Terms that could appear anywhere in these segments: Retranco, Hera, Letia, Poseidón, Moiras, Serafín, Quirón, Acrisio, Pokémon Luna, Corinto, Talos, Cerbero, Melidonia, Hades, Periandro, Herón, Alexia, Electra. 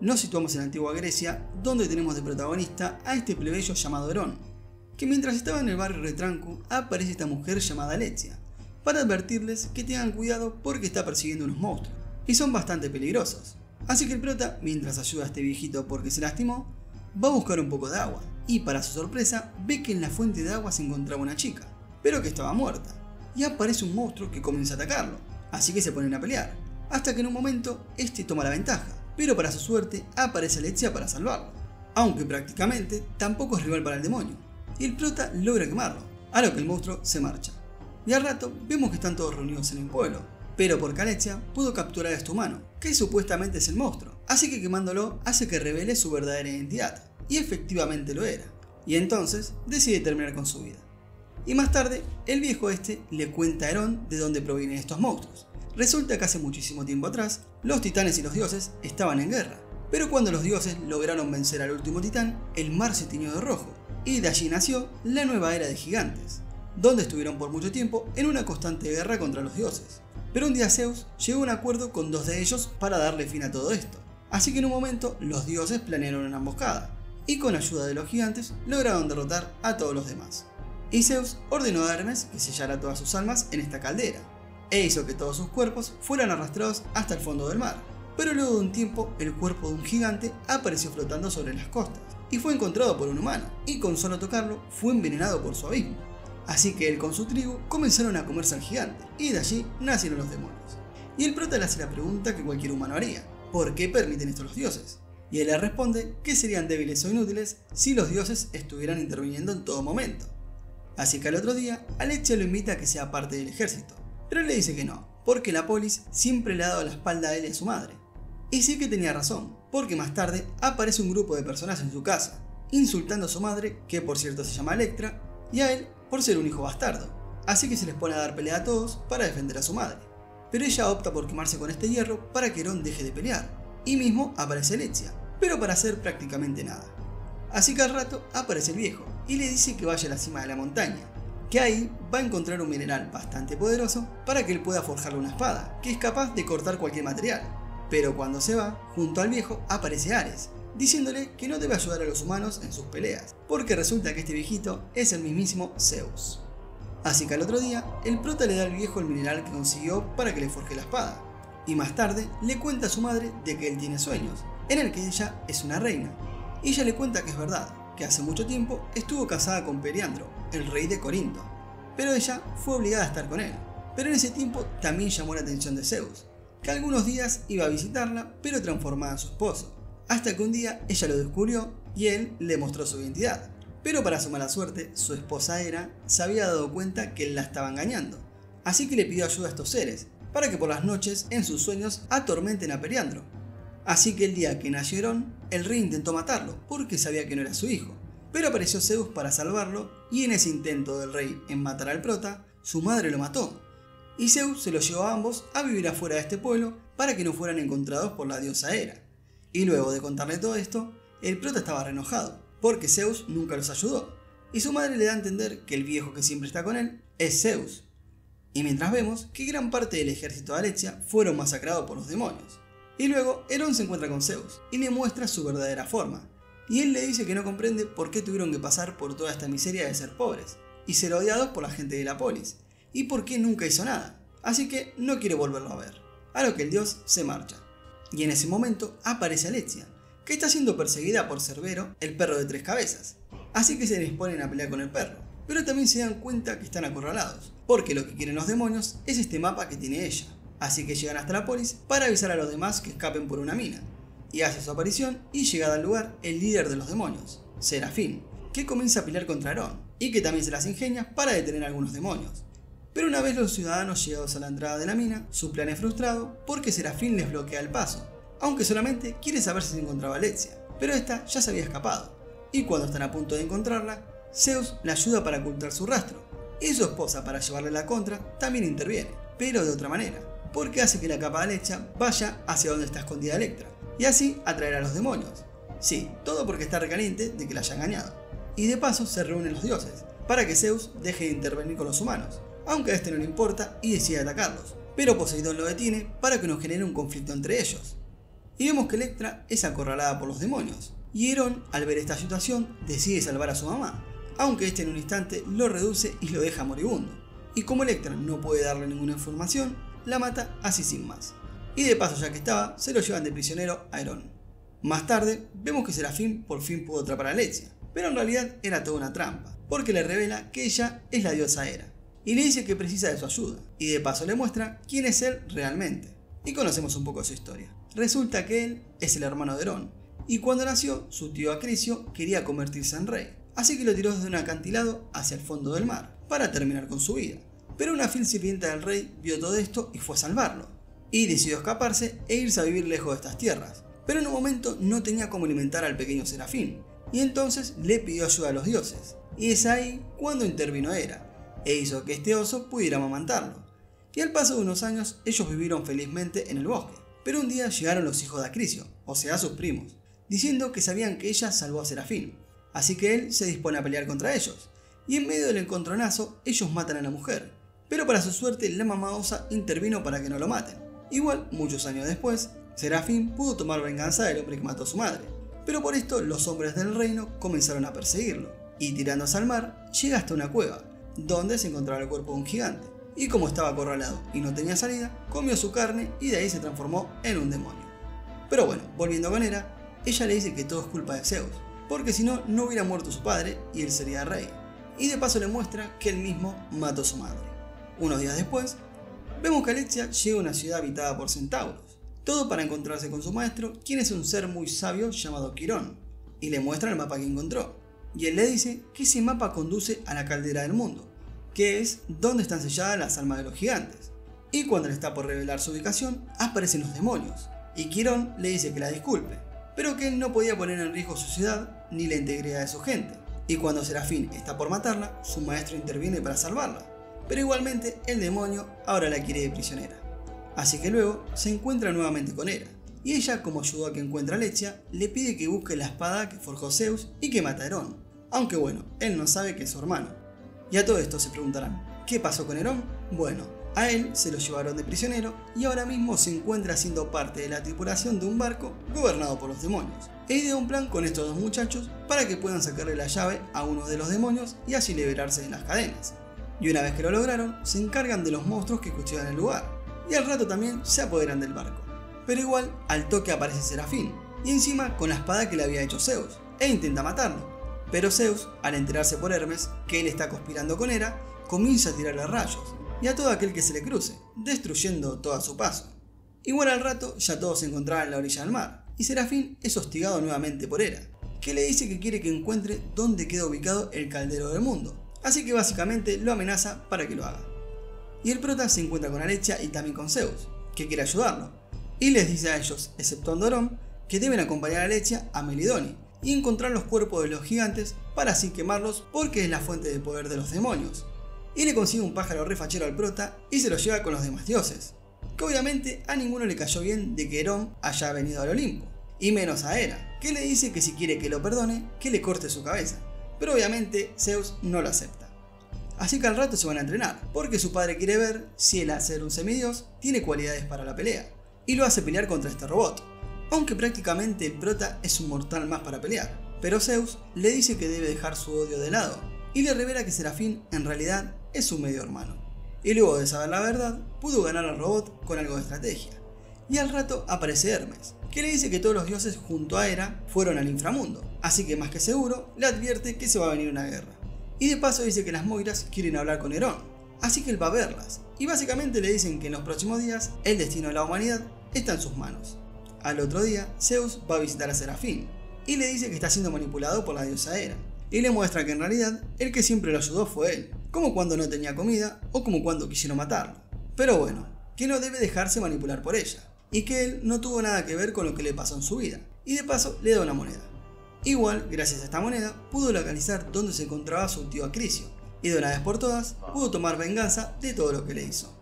Nos situamos en la antigua Grecia, donde tenemos de protagonista a este plebeyo llamado Herón, que mientras estaba en el barrio Retranco aparece esta mujer llamada Alexia, para advertirles que tengan cuidado porque está persiguiendo unos monstruos, y son bastante peligrosos. Así que el prota, mientras ayuda a este viejito porque se lastimó, va a buscar un poco de agua, y para su sorpresa ve que en la fuente de agua se encontraba una chica, pero que estaba muerta, y aparece un monstruo que comienza a atacarlo, así que se ponen a pelear, hasta que en un momento este toma la ventaja, pero para su suerte aparece Alexia para salvarlo, aunque prácticamente tampoco es rival para el demonio, y el prota logra quemarlo, a lo que el monstruo se marcha. Y al rato vemos que están todos reunidos en el pueblo, pero porque Alexia pudo capturar a este humano, que supuestamente es el monstruo, así que quemándolo hace que revele su verdadera identidad, y efectivamente lo era, y entonces decide terminar con su vida. Y más tarde, el viejo este le cuenta a Herón de dónde provienen estos monstruos. Resulta que hace muchísimo tiempo atrás, los titanes y los dioses estaban en guerra, pero cuando los dioses lograron vencer al último titán, el mar se tiñó de rojo, y de allí nació la nueva era de gigantes, donde estuvieron por mucho tiempo en una constante guerra contra los dioses. Pero un día Zeus llegó a un acuerdo con dos de ellos para darle fin a todo esto, así que en un momento los dioses planearon una emboscada, y con ayuda de los gigantes lograron derrotar a todos los demás. Y Zeus ordenó a Hermes que sellara todas sus almas en esta caldera, e hizo que todos sus cuerpos fueran arrastrados hasta el fondo del mar, pero luego de un tiempo el cuerpo de un gigante apareció flotando sobre las costas, y fue encontrado por un humano, y con solo tocarlo fue envenenado por su abismo, así que él con su tribu comenzaron a comerse al gigante, y de allí nacieron los demonios. Y el prota le hace la pregunta que cualquier humano haría, ¿por qué permiten esto los dioses? Y él le responde que serían débiles o inútiles si los dioses estuvieran interviniendo en todo momento. Así que al otro día, Alexia lo invita a que sea parte del ejército, pero él le dice que no, porque la polis siempre le ha dado la espalda a él y a su madre. Y sí que tenía razón, porque más tarde aparece un grupo de personas en su casa, insultando a su madre, que por cierto se llama Electra, y a él por ser un hijo bastardo, así que se les pone a dar pelea a todos para defender a su madre. Pero ella opta por quemarse con este hierro para que Herón deje de pelear, y mismo aparece Alexia, pero para hacer prácticamente nada. Así que al rato aparece el viejo, y le dice que vaya a la cima de la montaña, que ahí va a encontrar un mineral bastante poderoso para que él pueda forjarle una espada, que es capaz de cortar cualquier material. Pero cuando se va, junto al viejo aparece Hades, diciéndole que no debe ayudar a los humanos en sus peleas, porque resulta que este viejito es el mismísimo Zeus. Así que al otro día, el prota le da al viejo el mineral que consiguió para que le forje la espada, y más tarde le cuenta a su madre de que él tiene sueños, en el que ella es una reina, y ella le cuenta que es verdad, que hace mucho tiempo estuvo casada con Periandro, el rey de Corinto, pero ella fue obligada a estar con él. Pero en ese tiempo también llamó la atención de Zeus, que algunos días iba a visitarla pero transformada en su esposo, hasta que un día ella lo descubrió y él le mostró su identidad, pero para su mala suerte su esposa Hera se había dado cuenta que él la estaba engañando, así que le pidió ayuda a estos seres para que por las noches en sus sueños atormenten a Periandro. Así que el día que nació Herón, el rey intentó matarlo porque sabía que no era su hijo, pero apareció Zeus para salvarlo, y en ese intento del rey en matar al prota, su madre lo mató, y Zeus se lo llevó a ambos a vivir afuera de este pueblo para que no fueran encontrados por la diosa Hera. Y luego de contarle todo esto, el prota estaba re enojado porque Zeus nunca los ayudó, y su madre le da a entender que el viejo que siempre está con él es Zeus. Y mientras vemos que gran parte del ejército de Alexia fueron masacrados por los demonios. Y luego Herón se encuentra con Zeus y le muestra su verdadera forma, y él le dice que no comprende por qué tuvieron que pasar por toda esta miseria de ser pobres y ser odiados por la gente de la polis, y por qué nunca hizo nada, así que no quiere volverlo a ver, a lo que el dios se marcha. Y en ese momento aparece Alexia, que está siendo perseguida por Cerbero, el perro de 3 cabezas, así que se les ponen a pelear con el perro, pero también se dan cuenta que están acorralados, porque lo que quieren los demonios es este mapa que tiene ella. Así que llegan hasta la polis para avisar a los demás que escapen por una mina, y hace su aparición y llegada al lugar el líder de los demonios, Serafín, que comienza a pelear contra Herón, y que también se las ingenia para detener a algunos demonios. Pero una vez los ciudadanos llegados a la entrada de la mina, su plan es frustrado porque Serafín les bloquea el paso, aunque solamente quiere saber si se encontraba Alexia, pero esta ya se había escapado, y cuando están a punto de encontrarla, Zeus la ayuda para ocultar su rastro, y su esposa para llevarle la contra también interviene, pero de otra manera, porque hace que la capa de Alexia vaya hacia donde está escondida Electra, y así atraer a los demonios. Sí, todo porque está recaliente de que la haya engañado. Y de paso se reúnen los dioses, para que Zeus deje de intervenir con los humanos, aunque a este no le importa y decide atacarlos, pero Poseidón lo detiene para que no genere un conflicto entre ellos. y vemos que Electra es acorralada por los demonios, y Herón, al ver esta situación, decide salvar a su mamá, aunque este en un instante lo reduce y lo deja moribundo, y como Electra no puede darle ninguna información, la mata así sin más, y de paso ya que estaba, se lo llevan de prisionero a Herón. Más tarde, vemos que Serafín por fin pudo atrapar a Alexia, pero en realidad era toda una trampa, porque le revela que ella es la diosa Hera, y le dice que precisa de su ayuda, y de paso le muestra quién es él realmente, y conocemos un poco su historia. Resulta que él es el hermano de Herón, y cuando nació, su tío Acrisio quería convertirse en rey, así que lo tiró desde un acantilado hacia el fondo del mar, para terminar con su vida. Pero una fiel sirvienta del rey vio todo esto y fue a salvarlo, y decidió escaparse e irse a vivir lejos de estas tierras, pero en un momento no tenía cómo alimentar al pequeño Serafín, y entonces le pidió ayuda a los dioses, y es ahí cuando intervino Hera, e hizo que este oso pudiera amamantarlo, y al paso de unos años ellos vivieron felizmente en el bosque, pero un día llegaron los hijos de Acrisio, o sea sus primos, diciendo que sabían que ella salvó a Serafín, así que él se dispone a pelear contra ellos, y en medio del encontronazo ellos matan a la mujer, pero para su suerte la mamá osa intervino para que no lo maten. Igual, muchos años después, Serafín pudo tomar venganza del hombre que mató a su madre, pero por esto los hombres del reino comenzaron a perseguirlo, y tirándose al mar, llega hasta una cueva, donde se encontraba el cuerpo de un gigante, y como estaba acorralado y no tenía salida, comió su carne y de ahí se transformó en un demonio. Pero bueno, volviendo con Hera, ella le dice que todo es culpa de Zeus, porque si no, no hubiera muerto su padre y él sería rey, y de paso le muestra que él mismo mató a su madre. Unos días después, vemos que Alexia llega a una ciudad habitada por centauros, todo para encontrarse con su maestro, quien es un ser muy sabio llamado Quirón, y le muestra el mapa que encontró, y él le dice que ese mapa conduce a la caldera del mundo, que es donde están selladas las almas de los gigantes, y cuando él está por revelar su ubicación, aparecen los demonios, y Quirón le dice que la disculpe, pero que él no podía poner en riesgo su ciudad ni la integridad de su gente, y cuando Serafín está por matarla, su maestro interviene para salvarla, pero igualmente el demonio ahora la quiere de prisionera. Así que luego se encuentra nuevamente con Hera, y ella, como ayudó a que encuentre a Letia, le pide que busque la espada que forjó Zeus y que mata a Herón, aunque bueno, él no sabe que es su hermano. Y a todo esto se preguntarán, ¿qué pasó con Herón? Bueno, a él se lo llevaron de prisionero y ahora mismo se encuentra siendo parte de la tripulación de un barco gobernado por los demonios, e idea un plan con estos dos muchachos para que puedan sacarle la llave a uno de los demonios y así liberarse de las cadenas. Y una vez que lo lograron, se encargan de los monstruos que custodian el lugar, y al rato también se apoderan del barco. Pero igual, al toque aparece Serafín, y encima con la espada que le había hecho Zeus, e intenta matarlo. Pero Zeus, al enterarse por Hermes que él está conspirando con Hera, comienza a tirarle rayos, y a todo aquel que se le cruce, destruyendo todo a su paso. Igual al rato, ya todos se encontraban en la orilla del mar, y Serafín es hostigado nuevamente por Hera, que le dice que quiere que encuentre dónde queda ubicado el caldero del mundo, así que básicamente lo amenaza para que lo haga. Y el prota se encuentra con Alexia y también con Zeus, que quiere ayudarlo, y les dice a ellos, exceptuando a Herón, que deben acompañar a Alexia a Melidonia y encontrar los cuerpos de los gigantes para así quemarlos porque es la fuente de poder de los demonios, y le consigue un pájaro refachero al prota y se lo lleva con los demás dioses, que obviamente a ninguno le cayó bien de que Herón haya venido al Olimpo, y menos a Hera, que le dice que si quiere que lo perdone, que le corte su cabeza. Pero obviamente Zeus no lo acepta. Así que al rato se van a entrenar, porque su padre quiere ver si el hacer un semidios tiene cualidades para la pelea, y lo hace pelear contra este robot, aunque prácticamente el prota es un mortal más para pelear. Pero Zeus le dice que debe dejar su odio de lado, y le revela que Serafín en realidad es su medio hermano. Y luego de saber la verdad, pudo ganar al robot con algo de estrategia. Y al rato aparece Hermes, que le dice que todos los dioses junto a Hera fueron al inframundo, así que más que seguro le advierte que se va a venir una guerra, y de paso dice que las Moiras quieren hablar con Herón, así que él va a verlas, y básicamente le dicen que en los próximos días el destino de la humanidad está en sus manos. Al otro día, Zeus va a visitar a Serafín, y le dice que está siendo manipulado por la diosa Hera, y le muestra que en realidad el que siempre lo ayudó fue él, como cuando no tenía comida o como cuando quisieron matarlo, pero bueno, que no debe dejarse manipular por ella, y que él no tuvo nada que ver con lo que le pasó en su vida, y de paso le da una moneda. Igual, gracias a esta moneda, pudo localizar dónde se encontraba su tío Acrisio, y de una vez por todas, pudo tomar venganza de todo lo que le hizo.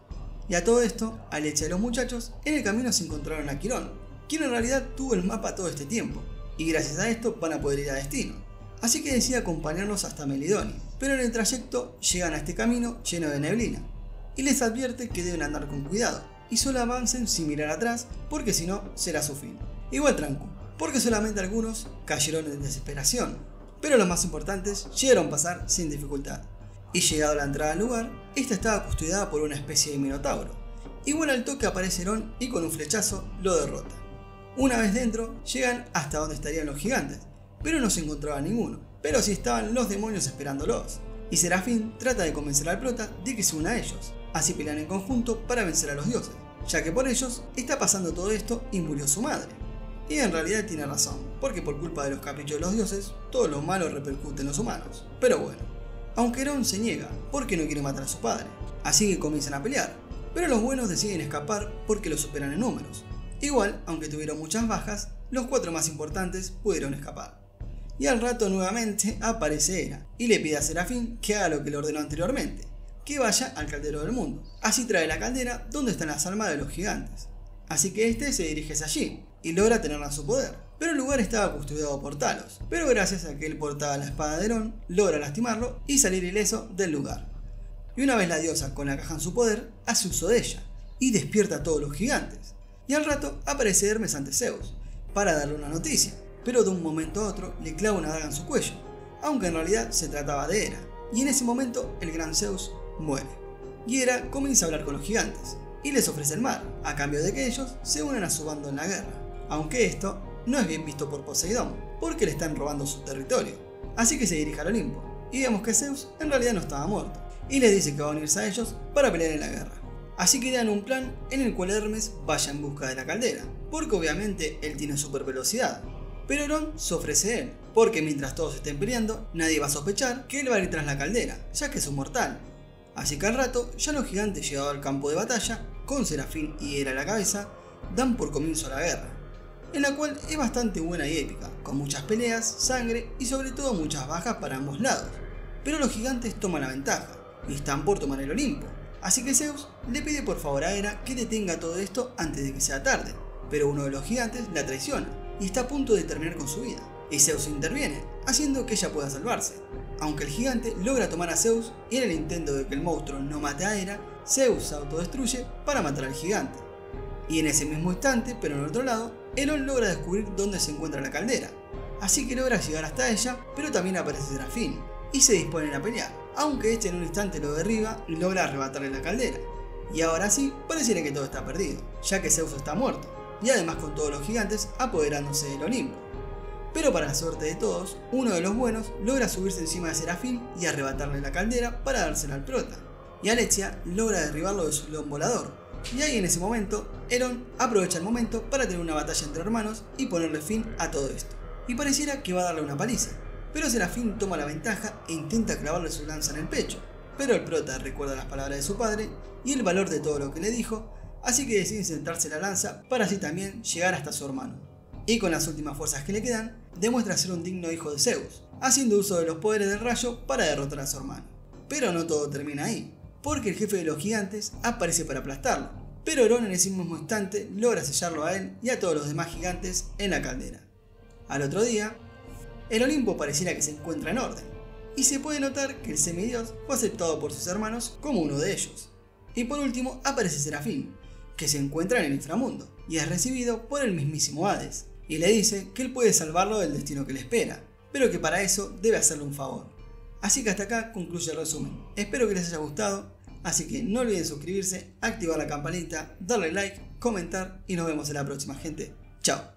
Y a todo esto, Alexia y los muchachos en el camino se encontraron a Quirón, quien en realidad tuvo el mapa todo este tiempo, y gracias a esto van a poder ir a destino, así que decide acompañarlos hasta Melidonia, pero en el trayecto llegan a este camino lleno de neblina, y les advierte que deben andar con cuidado, y solo avancen sin mirar atrás, porque si no será su fin. igual tranco, porque solamente algunos cayeron en desesperación, pero los más importantes llegaron a pasar sin dificultad. Y llegado a la entrada del lugar, esta estaba custodiada por una especie de minotauro. Igual al toque aparece Herón y con un flechazo lo derrota. Una vez dentro, llegan hasta donde estarían los gigantes, pero no se encontraba ninguno, pero sí estaban los demonios esperándolos. Y Serafín trata de convencer al prota de que se una a ellos, así pelean en conjunto para vencer a los dioses, ya que por ellos está pasando todo esto y murió su madre. Y en realidad tiene razón, porque por culpa de los caprichos de los dioses, todo lo malo repercute en los humanos. Pero bueno, aunque Herón se niega porque no quiere matar a su padre, así que comienzan a pelear, pero los buenos deciden escapar porque los superan en números. Igual, aunque tuvieron muchas bajas, los cuatro más importantes pudieron escapar. Y al rato nuevamente aparece Hera y le pide a Serafín que haga lo que le ordenó anteriormente, que vaya al caldero del mundo. Así trae la caldera donde están las almas de los gigantes. Así que este se dirige hacia allí y logra tenerla a su poder, pero el lugar estaba custodiado por Talos, pero gracias a que él portaba la espada de Herón, logra lastimarlo y salir ileso del lugar. Y una vez la diosa con la caja en su poder, hace uso de ella y despierta a todos los gigantes. Y al rato aparece Hermes ante Zeus para darle una noticia, pero de un momento a otro le clava una daga en su cuello, aunque en realidad se trataba de Hera, y en ese momento el gran Zeus muere. Y Hera comienza a hablar con los gigantes, y les ofrece el mar, a cambio de que ellos se unan a su bando en la guerra, aunque esto no es bien visto por Poseidón, porque le están robando su territorio, así que se dirige al Olimpo, y vemos que Zeus en realidad no estaba muerto, y les dice que va a unirse a ellos para pelear en la guerra. Así que dan un plan en el cual Hermes vaya en busca de la caldera, porque obviamente él tiene super velocidad. Pero Herón se ofrece a él, porque mientras todos estén peleando, nadie va a sospechar que él va a ir tras la caldera, ya que es un mortal. Así que al rato, ya los gigantes llegados al campo de batalla, con Serafín y Hera a la cabeza, dan por comienzo la guerra, en la cual es bastante buena y épica, con muchas peleas, sangre y sobre todo muchas bajas para ambos lados. Pero los gigantes toman la ventaja, y están por tomar el Olimpo, así que Zeus le pide por favor a Hera que detenga todo esto antes de que sea tarde, pero uno de los gigantes la traiciona, y está a punto de terminar con su vida, y Zeus interviene, haciendo que ella pueda salvarse. Aunque el gigante logra tomar a Zeus, y en el intento de que el monstruo no mate a Hera, Zeus se autodestruye para matar al gigante. Y en ese mismo instante, pero en el otro lado, Herón logra descubrir dónde se encuentra la caldera, así que logra llegar hasta ella, pero también aparece Serafín, y se disponen a pelear, aunque este en un instante lo derriba y logra arrebatarle la caldera. Y ahora sí, pareciera que todo está perdido, ya que Zeus está muerto, y además con todos los gigantes apoderándose del Olimpo. Pero para la suerte de todos, uno de los buenos logra subirse encima de Serafín y arrebatarle la caldera para dársela al prota, y Alexia logra derribarlo de su león volador, y ahí en ese momento, Herón aprovecha el momento para tener una batalla entre hermanos y ponerle fin a todo esto, y pareciera que va a darle una paliza, pero Serafín toma la ventaja e intenta clavarle su lanza en el pecho, pero el prota recuerda las palabras de su padre y el valor de todo lo que le dijo, así que decide centrarse la lanza para así también llegar hasta su hermano. Y con las últimas fuerzas que le quedan, demuestra ser un digno hijo de Zeus, haciendo uso de los poderes del rayo para derrotar a su hermano. Pero no todo termina ahí, porque el jefe de los gigantes aparece para aplastarlo, pero Herón en ese mismo instante logra sellarlo a él y a todos los demás gigantes en la caldera. Al otro día, el Olimpo pareciera que se encuentra en orden, y se puede notar que el semidios fue aceptado por sus hermanos como uno de ellos. Y por último aparece Serafín, que se encuentra en el inframundo, y es recibido por el mismísimo Hades, y le dice que él puede salvarlo del destino que le espera, pero que para eso debe hacerle un favor. Así que hasta acá concluye el resumen, espero que les haya gustado, así que no olviden suscribirse, activar la campanita, darle like, comentar, y nos vemos en la próxima, gente. Chao.